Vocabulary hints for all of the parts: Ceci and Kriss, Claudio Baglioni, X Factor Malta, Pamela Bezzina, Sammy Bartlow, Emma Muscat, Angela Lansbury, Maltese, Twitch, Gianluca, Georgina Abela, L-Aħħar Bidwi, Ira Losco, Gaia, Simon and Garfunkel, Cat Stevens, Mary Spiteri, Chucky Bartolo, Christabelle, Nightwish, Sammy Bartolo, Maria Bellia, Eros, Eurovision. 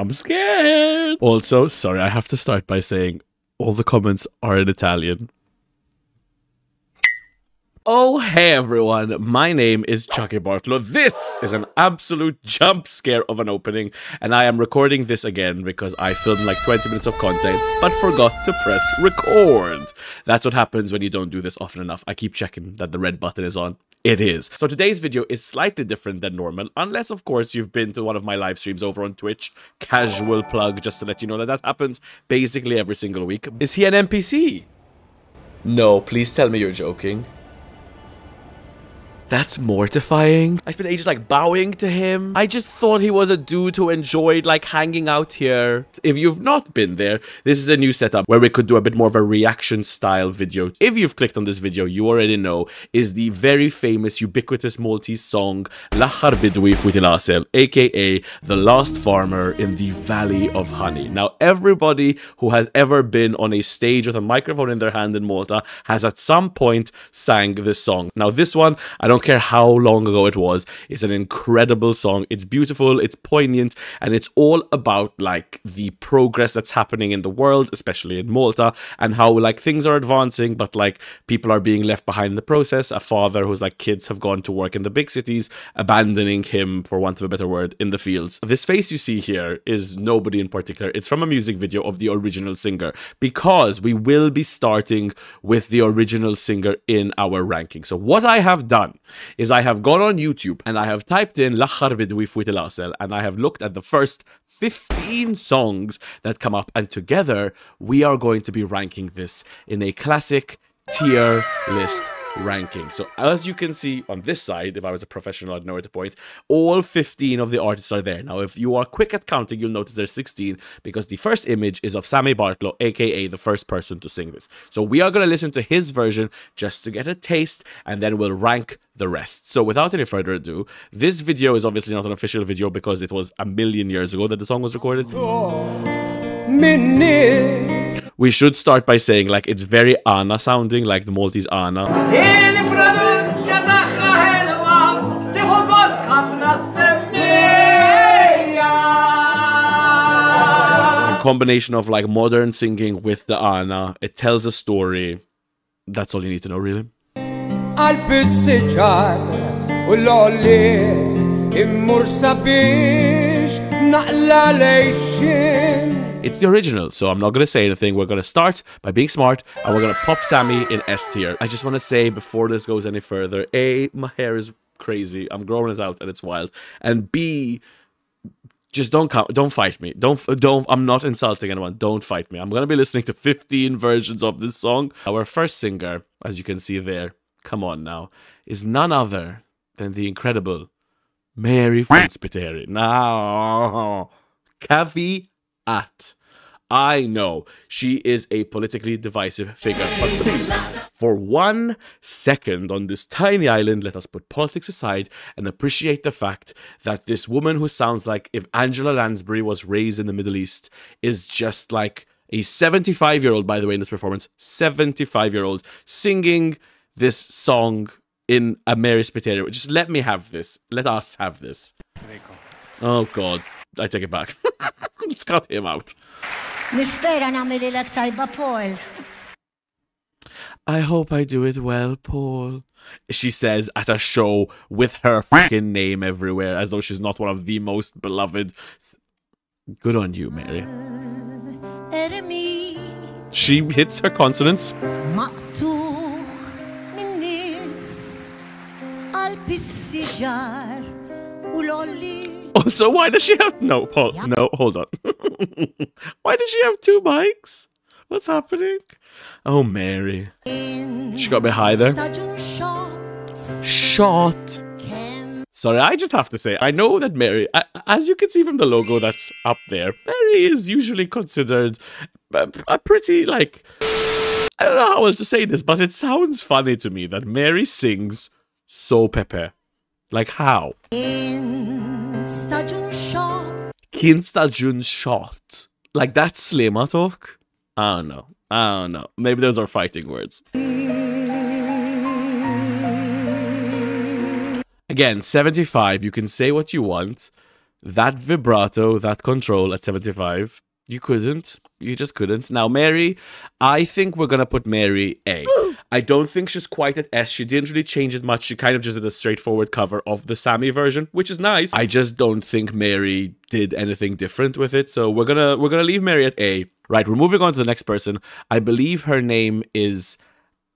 I'm scared. Also, sorry, I have to start by saying all the comments are in Italian. Oh, hey everyone, my name is Chucky Bartolo. This is an absolute jump scare of an opening, and I am recording this again because I filmed like 20 minutes of content but forgot to press record. That's what happens when you don't do this often enough. I keep checking that the red button is on. It is. So today's video is slightly different than normal, unless of course you've been to one of my live streams over on Twitch. Casual plug, just to let you know that that happens basically every single week. Is he an NPC? No, please tell me you're joking. That's mortifying. I spent ages like bowing to him. I just thought he was a dude who enjoyed like hanging out here. If you've not been there, this is a new setup where we could do a bit more of a reaction style video. If you've clicked on this video, you already know is the very famous ubiquitous Maltese song L-Aħħar Bidwi Futi Lasel, aka The Last Farmer in the Valley of Honey. Now everybody who has ever been on a stage with a microphone in their hand in Malta has at some point sang this song. Now this one, I don't care how long ago it was, it's an incredible song. It's beautiful, it's poignant, and it's all about like the progress that's happening in the world, especially in Malta, and how like things are advancing but like people are being left behind in the process. A father whose like kids have gone to work in the big cities, abandoning him, for want of a better word, in the fields. This face you see here is nobody in particular. It's from a music video of the original singer, because we will be starting with the original singer in our ranking. So what I have done is I have gone on YouTube and I have typed in L-Aħħar Bidwi Futi Lasel, and I have looked at the first 15 songs that come up, and together we are going to be ranking this in a classic tier list ranking. So as you can see on this side, if I was a professional I'd know where to point, all 15 of the artists are there. Now if you are quick at counting, you'll notice there's 16 because the first image is of Sammy Bartlow, aka the first person to sing this. So we are going to listen to his version just to get a taste, and then we'll rank the rest. So without any further ado, this video is obviously not an official video because it was a million years ago that the song was recorded. We should start by saying like it's very Ana sounding, like the Maltese Ana. A combination of like modern singing with the Ana. It tells a story. That's all you need to know, really. It's the original, so I'm not going to say anything. We're going to start by being smart, and we're going to pop Sammy in S tier. I just want to say before this goes any further, A, my hair is crazy. I'm growing it out and it's wild. And B, just don't fight me. I'm not insulting anyone. Don't fight me. I'm going to be listening to 15 versions of this song. Our first singer, as you can see there, come on now, is none other than the incredible Mary Spiteri. Now, Cavi. I know she is a politically divisive figure, but please, for 1 second on this tiny island, let us put politics aside and appreciate the fact that this woman, who sounds like if Angela Lansbury was raised in the Middle East, is just like a 75-year-old, by the way, in this performance, 75-year-old singing this song in a Mary Spiteri. Just let me have this. Let us have this. Oh, God. I take it back. Let's cut him out. I hope I do it well, Paul. She says at a show with her fucking name everywhere, as though she's not one of the most beloved. Good on you, Mary. She hits her consonants. Also, why does she have... No, Paul, no, hold on. Why does she have two mics? What's happening? Oh, Mary. She got a bit high there. Shot. Sorry, I just have to say, I know that Mary, as you can see from the logo that's up there, Mary is usually considered a pretty, like... I don't know how else to say this, but it sounds funny to me that Mary sings so pepe. Like how? Kinstagjun shot. Like that's Slema talk? I don't know. I don't know. Maybe those are fighting words. Again, 75. You can say what you want. that vibrato, that control at 75. You couldn't. You just couldn't. Now, Mary, I think we're going to put Mary A. I don't think she's quite at S. She didn't really change it much. She kind of just did a straightforward cover of the Sammy version, which is nice. I just don't think Mary did anything different with it. So we're gonna leave Mary at A. Right, we're moving on to the next person. I believe her name is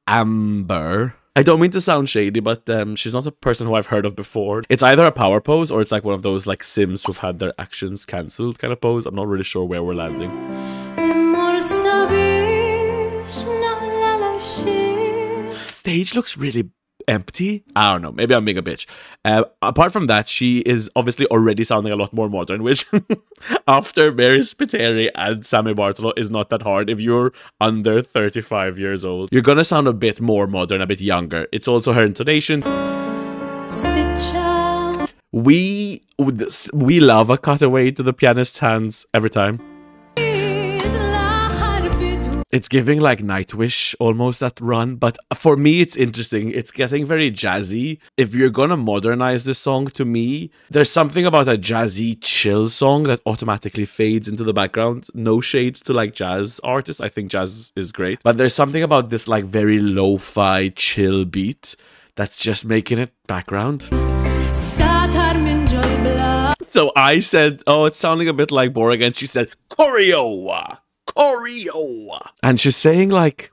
Amber. I don't mean to sound shady, but she's not a person who I've heard of before. It's either a power pose or it's like one of those like Sims who've had their actions cancelled kind of pose. I'm not really sure where we're landing. Stage looks really empty. I don't know. Maybe I'm being a bitch. Apart from that, she is obviously already sounding a lot more modern, which after Mary Spiteri and Sammy Bartolo is not that hard. If you're under 35 years old, you're gonna sound a bit more modern, a bit younger. It's also her intonation. We love a cutaway to the pianist's hands every time. It's giving like Nightwish almost, that run, but for me it's interesting. It's getting very jazzy. If you're gonna modernize this song, to me, there's something about a jazzy chill song that automatically fades into the background. No shades to like jazz artists. I think jazz is great, but there's something about this like very lo-fi chill beat that's just making it background. So I said, oh, it's sounding a bit like boring, and she said, choreo. Oreo. And she's saying like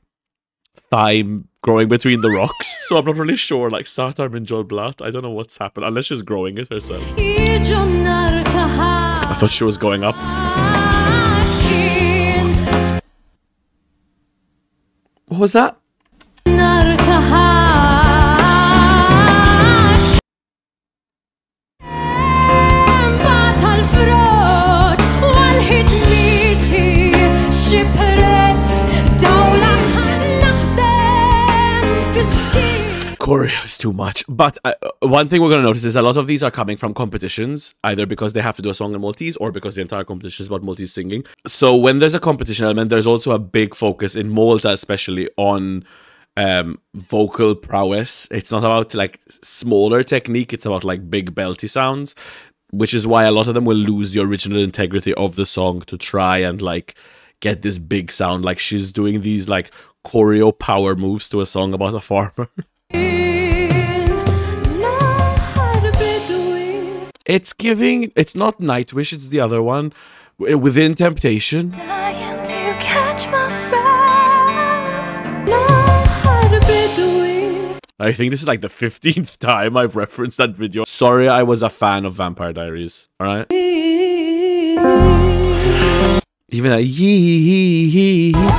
thyme growing between the rocks, so I'm not really sure, like Sartar Minjol Blat. I don't know what's happened unless she's growing it herself. I thought she was going up. What was that? Choreo is too much. But one thing we're going to notice is a lot of these are coming from competitions, either because they have to do a song in Maltese or because the entire competition is about Maltese singing. So when there's a competition element, there's also a big focus in Malta, especially on vocal prowess. It's not about like smaller technique. It's about like big belty sounds, which is why a lot of them will lose the original integrity of the song to try and like get this big sound. Like she's doing these like choreo power moves to a song about a farmer. It's giving, it's not Nightwish, it's the other one, Within Temptation. I think this is like the 15th time I've referenced that video. Sorry, I was a fan of Vampire Diaries, alright? Even a yee-hee-hee-hee.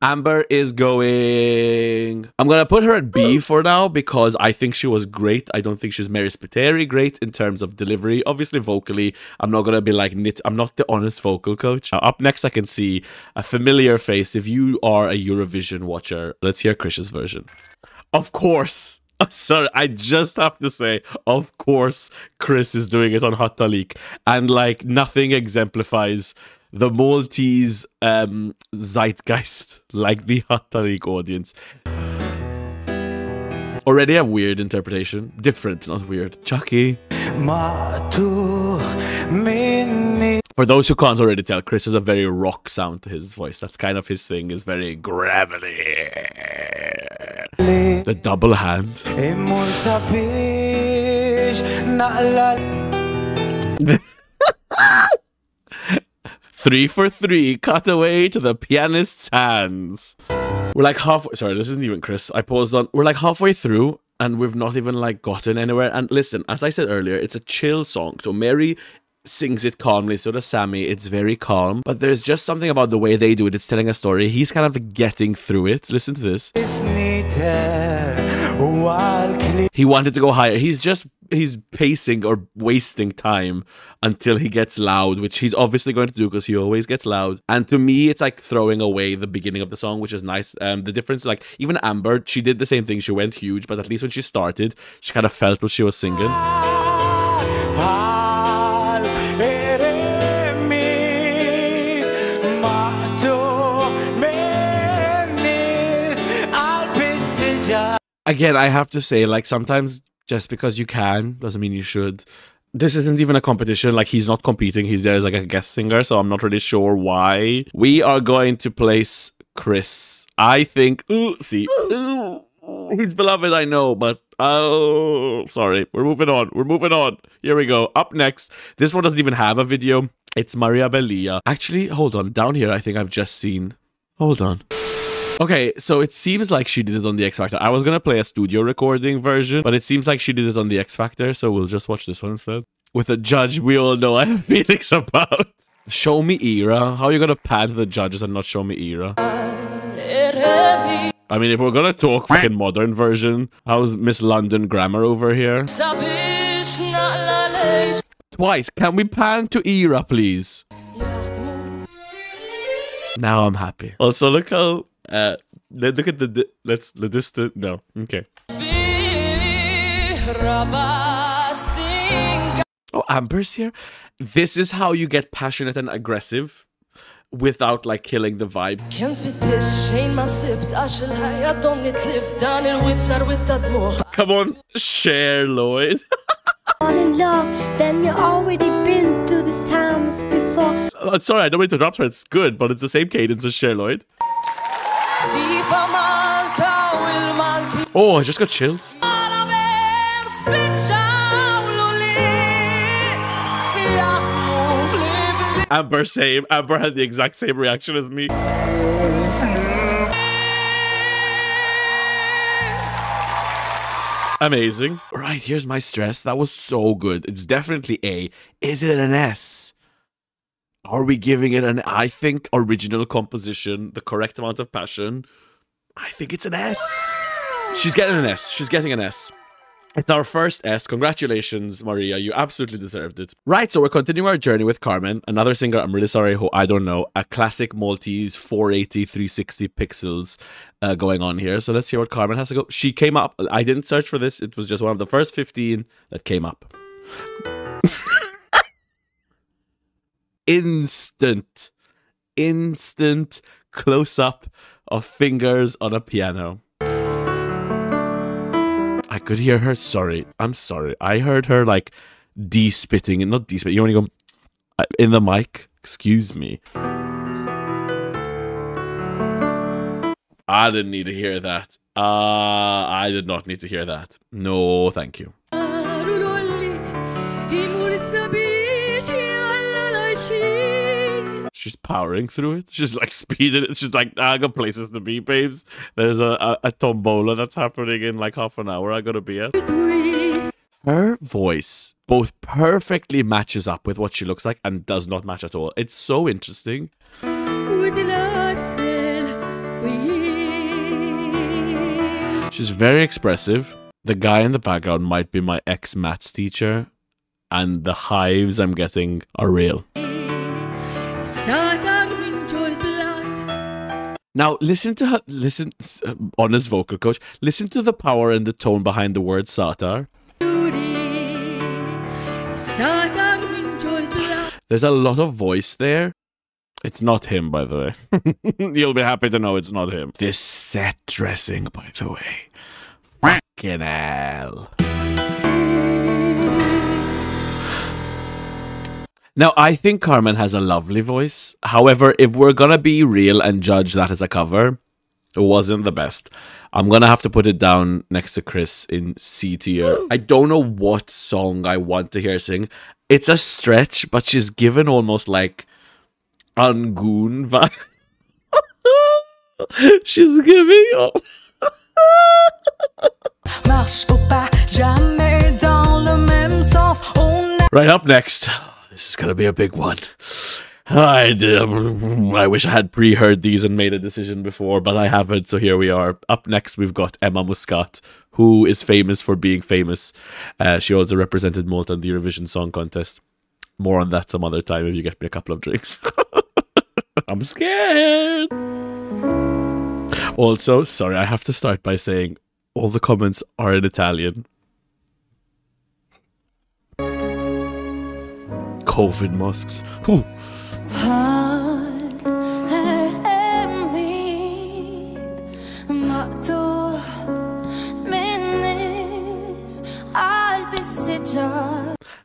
Amber is going... I'm gonna put her at B for now because I think she was great. I don't think she's Mary Spiteri great in terms of delivery. Obviously, vocally, I'm not gonna be like nit. I'm not the honest vocal coach. Up next, I can see a familiar face. If you are a Eurovision watcher, let's hear Krish's version. Of course. Sorry, I just have to say, of course, Kriss is doing it on Hot Talik. And like, nothing exemplifies the Maltese zeitgeist like the Hot Talik audience. Already a weird interpretation. Different, not weird. Chucky. For those who can't already tell, Kriss has a very rock sound to his voice. That's kind of his thing, is very gravelly. The double hand. 3 for 3, cutaway to the pianist's hands. We're like halfway, sorry, this isn't even Kriss. I paused on, we're like halfway through and we've not even like gotten anywhere. And listen, as I said earlier, it's a chill song. So Mary sings it calmly, so does Sammy. It's very calm, but there's just something about the way they do it. It's telling a story. He's kind of getting through it. Listen to this. He wanted to go higher. He's pacing or wasting time until he gets loud, which he's obviously going to do because he always gets loud. And to me, it's like throwing away the beginning of the song, which is nice. The difference, like even Amber, she did the same thing. She went huge, but at least when she started, she kind of felt what she was singing. Again, I have to say, like, sometimes just because you can doesn't mean you should. this isn't even a competition. Like, he's not competing. He's there as like a guest singer. So I'm not really sure why. We are going to place Kriss. I think, ooh, see, ooh, he's beloved, I know, but oh, sorry. We're moving on. We're moving on. Here we go. Up next. This one doesn't even have a video. It's Maria Bellia. Actually, hold on. Down here, I think I've just seen. Hold on. Okay, so it seems like she did it on The X Factor. I was going to play a studio recording version, but it seems like she did it on The X Factor. So we'll just watch this one instead. With a judge we all know I have feelings about. Show me Ira. How are you going to pad the judges and not show me Ira? I mean, if we're gonna talk fucking modern version, how's Miss London Grammar over here? Twice. Can we pan to Ira, please? Now I'm happy. Also, look how look at the distance. No, okay. Oh, Amber's here. This is how you get passionate and aggressive without like killing the vibe. Come on, share Lloyd. All in love, then you already been through these times before. Sorry, I don't mean to interrupt her. It's good, but it's the same cadence as share Lloyd. Oh, I just got chills. Amber, same. Amber had the exact same reaction as me. Amazing. Right, here's my stress. That was so good. It's definitely A. Is it an S? Are we giving it an, I think, original composition, the correct amount of passion? I think it's an S. She's getting an S. She's getting an S. It's our first S. Congratulations, Maria. You absolutely deserved it. Right, so we're continuing our journey with Carmen, another singer, I'm really sorry, who I don't know. A classic Maltese 480, 360 pixels going on here. So let's hear what Carmen has to go. She came up. I didn't search for this. It was just one of the first 15 that came up. Instant. Instant close-up of fingers on a piano. I could hear her. Sorry, I'm sorry. I heard her like de-spitting and not de-spitting. You only go in the mic. Excuse me. I didn't need to hear that. I did not need to hear that. No, thank you. She's powering through it. She's like speeding it. She's like, I got places to be, babes. There's a tombola that's happening in like half an hour. I gotta be at. Her voice both perfectly matches up with what she looks like and does not match at all. It's so interesting. She's very expressive. The guy in the background might be my ex-maths teacher, and the hives I'm getting are real. Now listen to her, listen, honest vocal coach, listen to the power and the tone behind the word satar. There's a lot of voice there. It's not him, by the way. You'll be happy to know it's not him. This set dressing, by the way. Fucking hell. Now, I think Carmen has a lovely voice. However, if we're going to be real and judge that as a cover, it wasn't the best. I'm going to have to put it down next to Kriss in C tier. I don't know what song I want to hear sing. It's a stretch, but she's given almost like Angoon vibe. She's giving up. Right up next. This is gonna be a big one. I wish I had pre-heard these and made a decision before, but I haven't, so here we are. Up next, we've got Emma Muscat, who is famous for being famous. She also represented Malta in the Eurovision Song Contest. More on that some other time if you get me a couple of drinks. I'm scared! Also, sorry, I have to start by saying all the comments are in Italian. COVID masks. Ooh.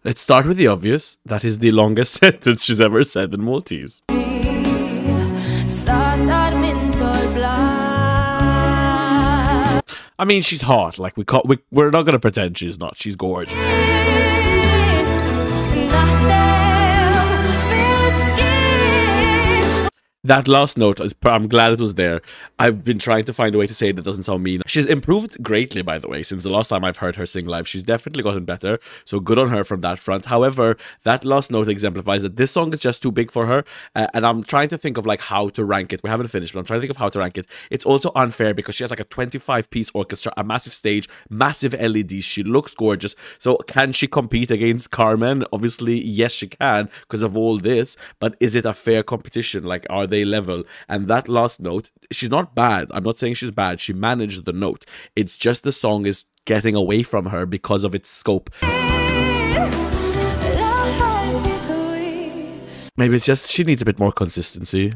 Let's start with the obvious. That is the longest sentence she's ever said in Maltese. I mean, she's hot. Like, we're not going to pretend she's not. She's gorgeous. That last note, I'm glad it was there. I've been trying to find a way to say it that doesn't sound mean. She's improved greatly, by the way, since the last time I've heard her sing live. She's definitely gotten better, so good on her from that front. However, that last note exemplifies that this song is just too big for her, and I'm trying to think of, like, how to rank it. We haven't finished, but I'm trying to think of how to rank it. It's also unfair because she has, like, a 25-piece orchestra, a massive stage, massive LEDs. She looks gorgeous. So can she compete against Carmen? Obviously, yes, she can because of all this, but is it a fair competition? Like, are they level? And that last note, she's not bad. I'm not saying she's bad. She managed the note. It's just the song is getting away from her because of its scope. Maybe it's just she needs a bit more consistency.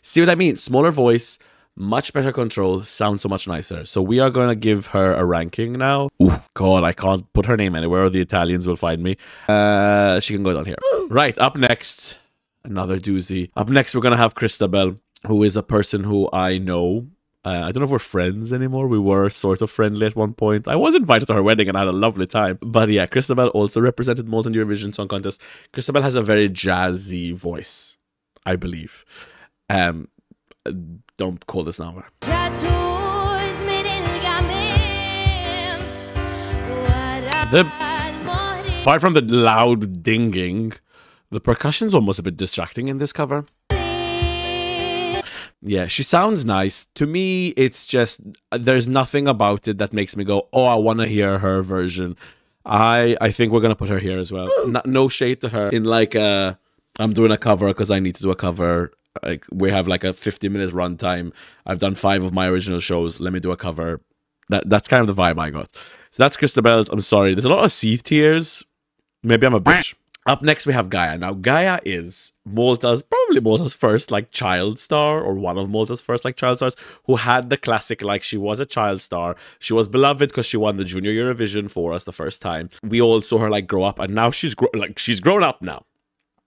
See what I mean? Smaller voice, much better control, sounds so much nicer. So we are going to give her a ranking now. Ooh, God, I can't put her name anywhere or the Italians will find me. She can go down here. Right, up next, another doozy. Up next, we're going to have Christabelle, who is a person who I know. I don't know if we're friends anymore. We were sort of friendly at one point. I was invited to her wedding and I had a lovely time. But yeah, Christabelle also represented Malta in Eurovision Song Contest. Christabelle has a very jazzy voice, I believe. Don't call this number. Apart from the loud dinging, the percussion's almost a bit distracting in this cover. Yeah, she sounds nice. To me, it's just, there's nothing about it that makes me go, oh, I want to hear her version. I think we're going to put her here as well. No shade to her. In like, I'm doing a cover because I need to do a cover. Like, we have like a 50-minute runtime. I've done 5 of my original shows. Let me do a cover. That's kind of the vibe I got. So that's Christabelle's. I'm sorry. There's a lot of C tiers. Maybe I'm a bitch. Up next, we have Gaia. Now, Gaia is probably Malta's first, like, child star, or one of Malta's first, like, child stars, who had the classic, like, she was a child star. She was beloved because she won the Junior Eurovision for us the first time. We all saw her, like, grow up, and now she's grown up now.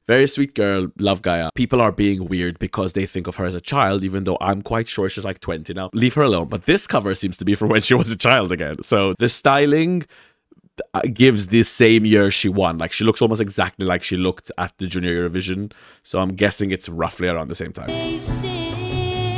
Very sweet girl, love Gaia. People are being weird because they think of her as a child, even though I'm quite sure she's like 20 now. Leave her alone. But this cover seems to be from when she was a child again. So the styling gives the same year she won. Like, she looks almost exactly like she looked at the Junior Eurovision. So I'm guessing it's roughly around the same time.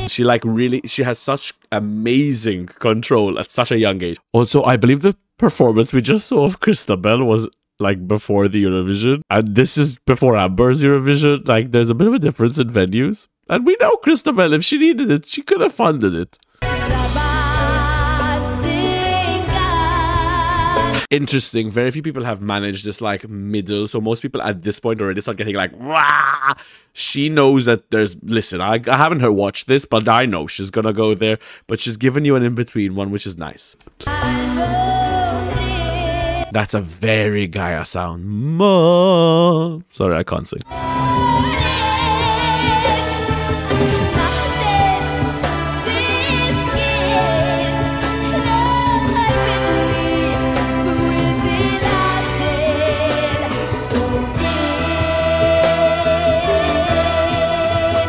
She like really, she has such amazing control at such a young age. Also, I believe the performance we just saw of Christabelle was like before the Eurovision, and this is before Amber's Eurovision. Like, there's a bit of a difference in venues, and we know Christabelle, if she needed it, she could have funded it. Interesting, very few people have managed this like middle, so most people at this point already start getting like, wah! She knows that there's, listen, I haven't watched this, but I know she's gonna go there, but she's given you an in-between one, which is nice. That's a very Gaia sound. Mo. Sorry, I can't sing.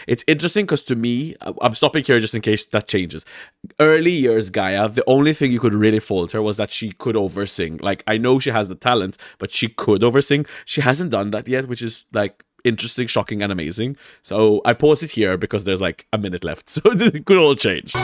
It's interesting because to me, I'm stopping here just in case that changes. Early years Gaia, the only thing you could really fault her was that she could oversing. Like, I know she has the talent, but she could oversing. She hasn't done that yet, which is like interesting, shocking, and amazing. So I pause it here because there's like a minute left. So it could all change.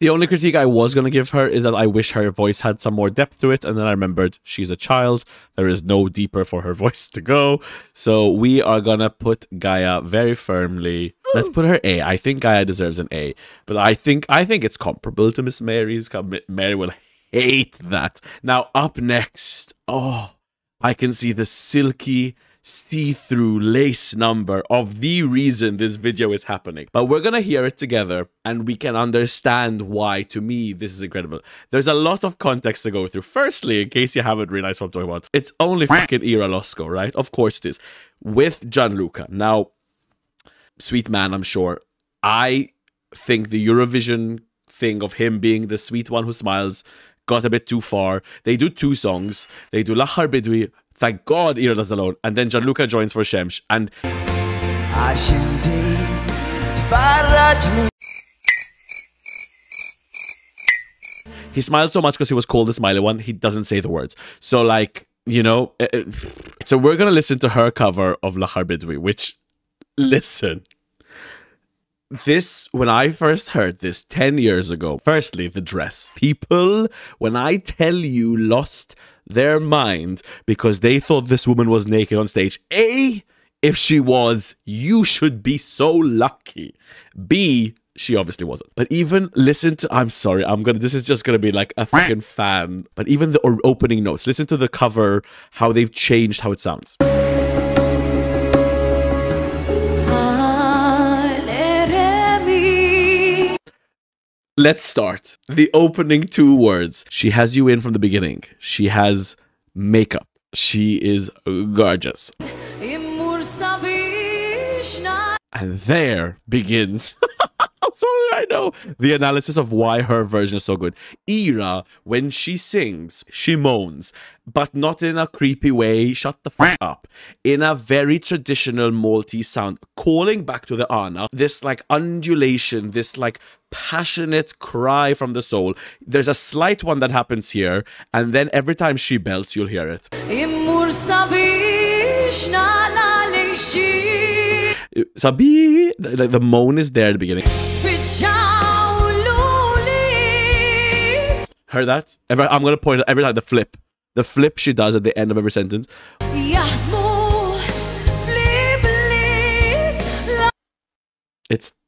The only critique I was going to give her is that I wish her voice had some more depth to it. And then I remembered she's a child. There is no deeper for her voice to go. So we are going to put Gaia very firmly. Let's put her A. I think Gaia deserves an A. But I think it's comparable to Miss Mary's. Mary will hate that. Now, up next. Oh, I can see the silky, see-through lace number of the reason this video is happening. But we're gonna hear it together and we can understand why, to me, this is incredible. There's a lot of context to go through. Firstly, in case you haven't realized what I'm talking about, it's only fucking Ira Losco, right? Of course it is. With Gianluca. Now, sweet man, I'm sure. I think the Eurovision thing of him being the sweet one who smiles got a bit too far. They do two songs. They do L-Aħħar Bidwi. Thank God Ira does alone. And then Gianluca joins for Shemsh. And he smiled so much because he was called the smiley one. He doesn't say the words. So, like, you know. So we're going to listen to her cover of L-Aħħar Bidwi, which, listen. This, when I first heard this 10 years ago, firstly, the dress. People, when I tell you, lost their mind because they thought this woman was naked on stage. A, if she was, you should be so lucky. B, she obviously wasn't. But even listen to, I'm sorry, this is just gonna be like a fucking fan. But even the opening notes, listen to the cover, how they've changed how it sounds. Let's start. The opening two words. She has you in from the beginning. She has makeup. She is gorgeous. And there begins... Sorry, I know. The analysis of why her version is so good. Ira, when she sings, she moans. But not in a creepy way. Shut the fuck up. In a very traditional Maltese sound. Calling back to the Ana. This, like, undulation. This, like... passionate cry from the soul. There's a slight one that happens here, and then every time she belts, you'll hear it. Sabi, the moan is there at the beginning. Heard that? I'm gonna point out every time the flip she does at the end of every sentence.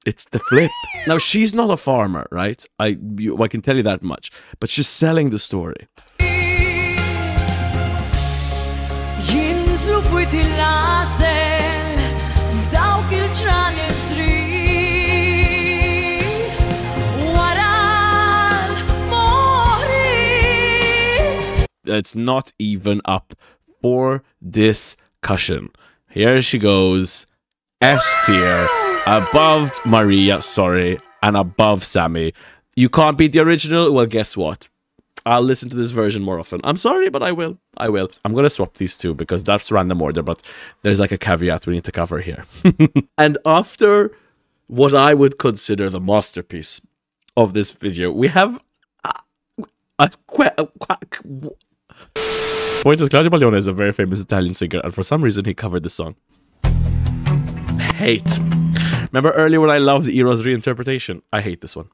It's the flip. Now, she's not a farmer, right? I can tell you that much. But she's selling the story. It's not even up for discussion. Here she goes. S tier. Above Maria, sorry, and above Sammy. You can't beat the original? Well, guess what? I'll listen to this version more often. I'm sorry, but I will. I will. I'm going to swap these two because that's random order, but there's like a caveat we need to cover here. And after what I would consider the masterpiece of this video, we have... Point is, Claudio Baglioni is a very famous Italian singer, and for some reason he covered this song. Hate. Remember earlier when I loved Eros reinterpretation? I hate this one.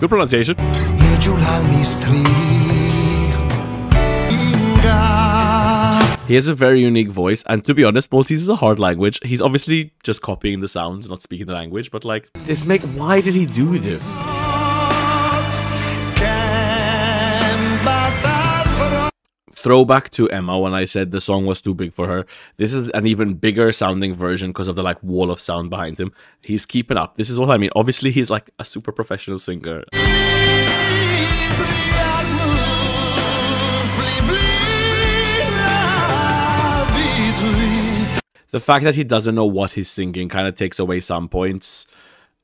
Good pronunciation. He has a very unique voice, and to be honest, Maltese is a hard language. He's obviously just copying the sounds, not speaking the language, but like... why did he do this? Throwback to Emma when I said the song was too big for her. This is an even bigger sounding version because of the like wall of sound behind him. He's keeping up. This is what I mean. Obviously, he's like a super professional singer. The fact that he doesn't know what he's singing kind of takes away some points.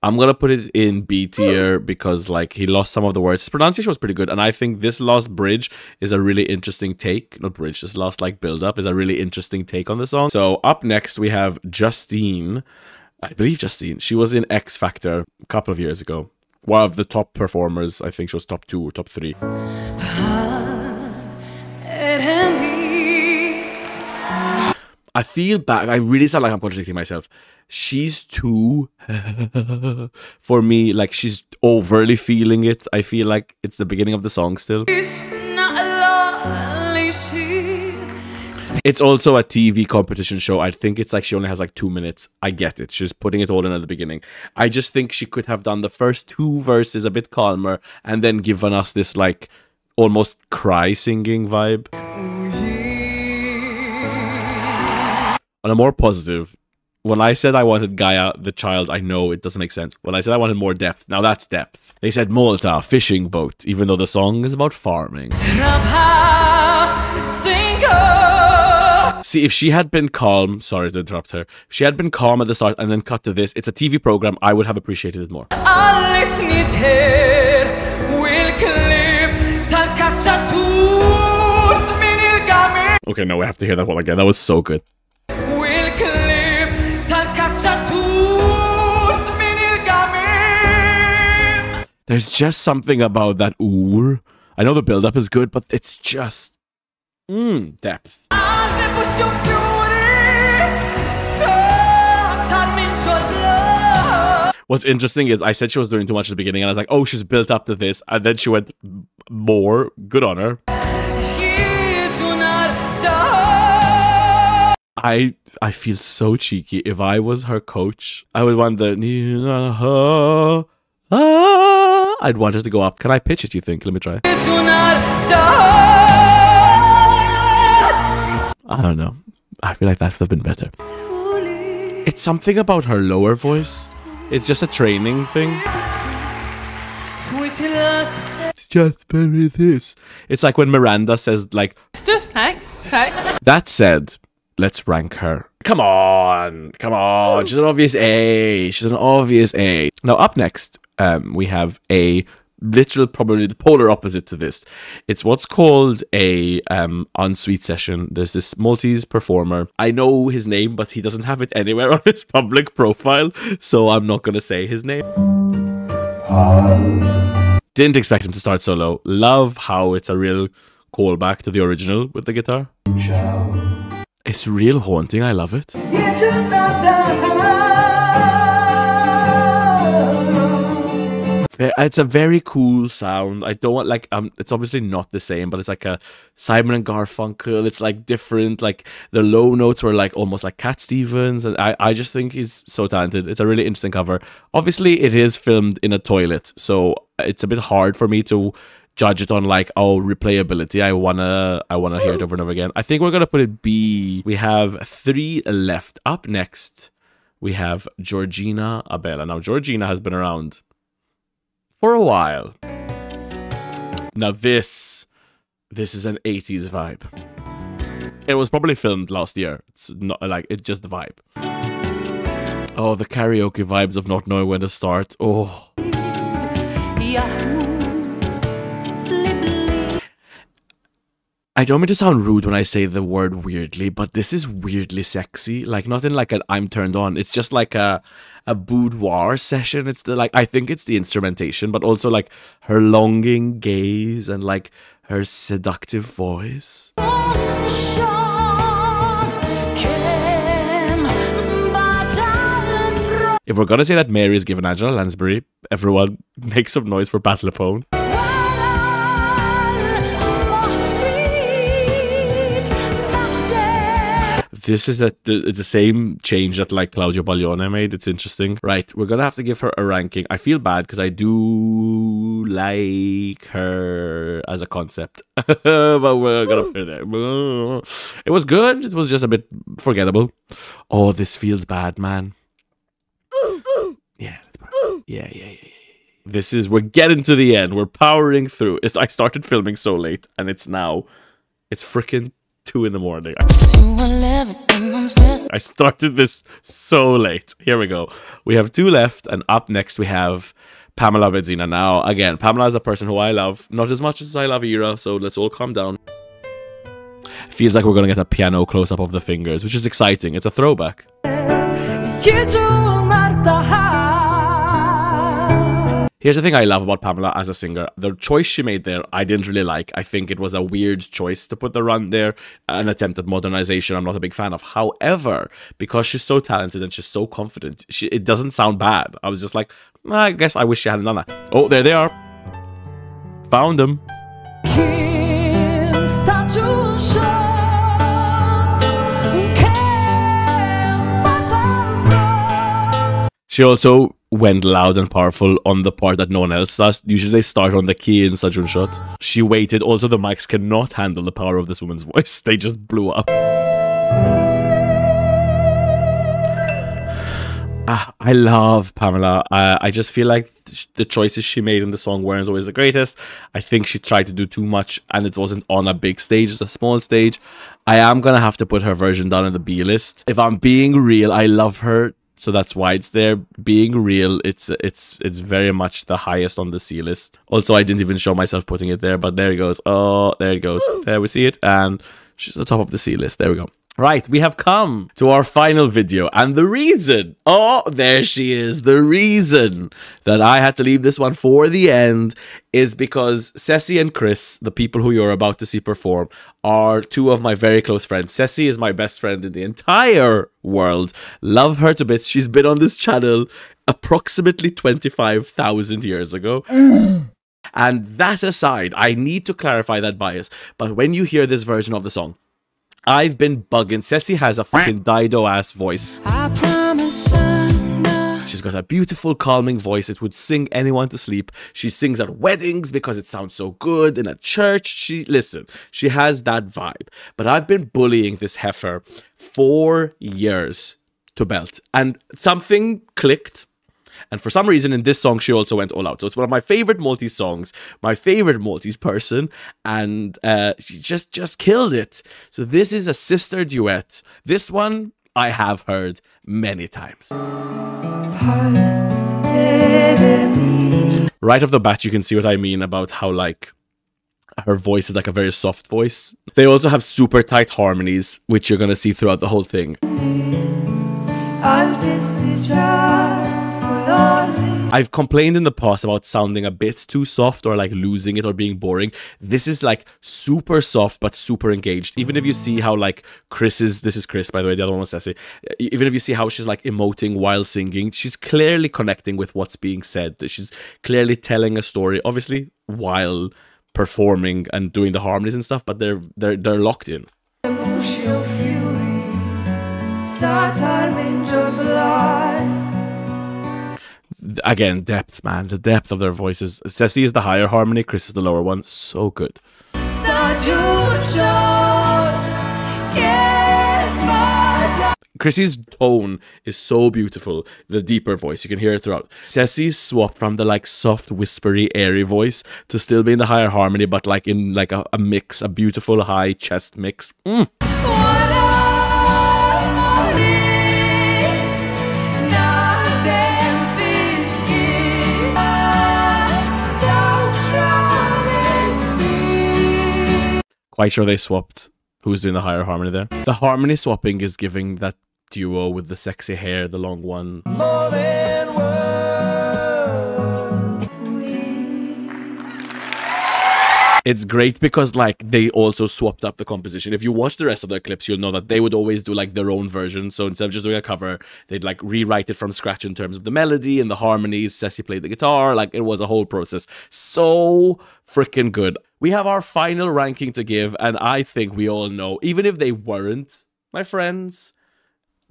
I'm going to put it in B tier because like he lost some of the words. His pronunciation was pretty good. And I think this last bridge is a really interesting take. Not bridge, this last like build up is a really interesting take on the song. So up next we have Justine. I believe Justine. She was in X Factor a couple of years ago. One of the top performers. I think she was top 2 or top 3. I feel bad. I really sound like I'm contradicting myself. She's too... for me, like, she's overly feeling it. I feel like it's the beginning of the song still. It's also a TV competition show. I think it's like she only has like 2 minutes. I get it. She's putting it all in at the beginning. I just think she could have done the first 2 verses a bit calmer and then given us this like almost cry singing vibe. on a more positive, when I said I wanted Gaia, the child, I know it doesn't make sense. When I said I wanted more depth, now that's depth. They said Malta, fishing boat, even though the song is about farming. See, if she had been calm, sorry to interrupt her, if she had been calm at the start and then cut to this, it's a TV program, I would have appreciated it more. Okay, no, we have to hear that one again. That was so good. There's just something about that oor. I know the build-up is good, but it's just... depth. What's interesting is I said she was doing too much at the beginning, and I was like, oh, she's built up to this, and then she went more. Good on her. I feel so cheeky. If I was her coach, I would want the... I'd want her to go up. Can I pitch it, you think? Let me try. I don't know. I feel like that would have been better. It's something about her lower voice. It's just a training thing. It's just very this. It's like when Miranda says, like... It's just thanks. That said, let's rank her. Come on. Come on. She's an obvious A. She's an obvious A. Now, up next... we have a literal, probably the polar opposite to this. It's what's called a ensuite session. There's this Maltese performer. I know his name, but he doesn't have it anywhere on his public profile, so I'm not going to say his name. Didn't expect him to start solo. Love how it's a real callback to the original with the guitar. Ciao. It's real haunting. I love it. It's a very cool sound. I don't want, like, it's obviously not the same, but it's like a Simon and Garfunkel. It's like different, like the low notes were like almost like Cat Stevens, and I just think he's so talented. It's a really interesting cover. Obviously it is filmed in a toilet, so it's a bit hard for me to judge it on like, oh, replayability. I wanna hear it over and over again. I think we're gonna put it B. We have 3 left. Up next we have Georgina Abela. Now Georgina has been around for a while. Now this is an 80s vibe. It was probably filmed last year. It's not like, it's just the vibe. Oh, the karaoke vibes of not knowing when to start. Oh. I don't mean to sound rude when I say the word weirdly, but this is weirdly sexy. Like, not in like an I'm turned on. It's just like a boudoir session. It's the, like, I think it's the instrumentation, but also like her longing gaze and like her seductive voice. If we're gonna say that Mary is given Angela Lansbury, everyone make some noise for Batlapone. This is it's the same change that like Claudio Baglioni made. It's interesting. Right, we're going to have to give her a ranking. I feel bad because I do like her as a concept. But we're going to put it there. It was good. It was just a bit forgettable. Oh, this feels bad, man. Yeah, that's perfect. Yeah. This is, we're getting to the end. We're powering through. I started filming so late and it's now, it's freaking 2 in the morning. I started this so late. Here we go. We have 2 left, and up next we have Pamela Bezzina. Now, again, Pamela is a person who I love, not as much as I love Ira, so let's all calm down. Feels like we're gonna get a piano close-up of the fingers, which is exciting. It's a throwback. Here's the thing I love about Pamela as a singer. The choice she made there, I didn't really like. I think it was a weird choice to put the run there, an attempt at modernization I'm not a big fan of. However, because she's so talented and she's so confident, it doesn't sound bad. I was just like, I guess I wish she hadn't done that. Oh, there they are. Found them. She also went loud and powerful on the part that no one else does. Usually they start on the key in Sajun shot. She waited. Also, the mics cannot handle the power of this woman's voice. They just blew up. I love Pamela. I just feel like the choices she made in the song weren't always the greatest. I think she tried to do too much and it wasn't on a big stage, it's a small stage. I am going to have to put her version down in the B list. If I'm being real, I love her, so that's why it's there. Being real, it's very much the highest on the C list. Also, I didn't even show myself putting it there, but there it goes. Oh, there it goes. There we see it. And she's at the top of the C list. There we go. Right, we have come to our final video, and the reason, oh, there she is, the reason that I had to leave this one for the end is because Ceci and Kriss, the people who you're about to see perform, are two of my very close friends. Ceci is my best friend in the entire world. Love her to bits. She's been on this channel approximately 25,000 years ago. And that aside, I need to clarify that bias, but when you hear this version of the song, I've been bugging. Ceci has a fucking Dido-ass voice. I promise I'm not. She's got a beautiful, calming voice. It would sing anyone to sleep. She sings at weddings because it sounds so good. In a church, she has that vibe. But I've been bullying this heifer for years to belt. And something clicked. And for some reason, in this song, she also went all out. So it's one of my favorite Maltese songs, my favorite Maltese person, and she just killed it. So this is a sister duet. This one I have heard many times. Right off the bat, you can see what I mean about how, like, her voice is like a very soft voice. They also have super tight harmonies, which you're going to see throughout the whole thing. I've complained in the past about sounding a bit too soft or like losing it or being boring. This is like super soft but super engaged. Even if you see how like this is Kriss, by the way, the other one was Ceci. Even if you see how she's like emoting while singing, she's clearly connecting with what's being said. She's clearly telling a story, obviously while performing and doing the harmonies and stuff, but they're locked in. Again, depth, man. The depth of their voices. Ceci is the higher harmony, Kriss is the lower one. So good. Chrissy's tone is so beautiful. The deeper voice, you can hear it throughout. Ceci's swap from the like soft, whispery, airy voice to still be in the higher harmony, but like in like a mix, a beautiful high chest mix. Quite sure they swapped who's doing the higher harmony there. The harmony swapping is giving that duo with the sexy hair, the long one. More than words. It's great because like they also swapped up the composition. If you watch the rest of their clips, you'll know that they would always do like their own version. So instead of just doing a cover, they'd like rewrite it from scratch in terms of the melody and the harmonies. Ceci played the guitar, like it was a whole process. So freaking good. We have our final ranking to give, and I think we all know, even if they weren't my friends,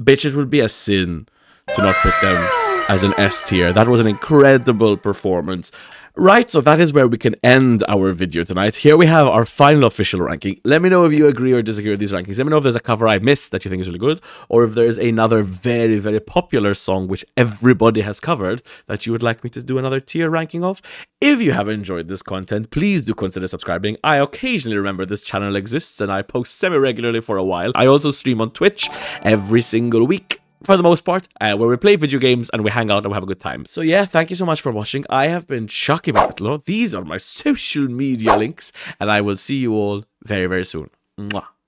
bitch, it would be a sin to not put them as an S tier. That was an incredible performance. Right, so that is where we can end our video tonight. Here we have our final official ranking. Let me know if you agree or disagree with these rankings. Let me know if there's a cover I missed that you think is really good, or if there's another very, very popular song which everybody has covered that you would like me to do another tier ranking of. If you have enjoyed this content, please do consider subscribing. I occasionally remember this channel exists and I post semi-regularly for a while. I also stream on Twitch every single week, for the most part, where we play video games and we hang out and we have a good time. So yeah, thank you so much for watching. I have been Chucky Bartolo. These are my social media links, and I will see you all very, very soon. Mwah.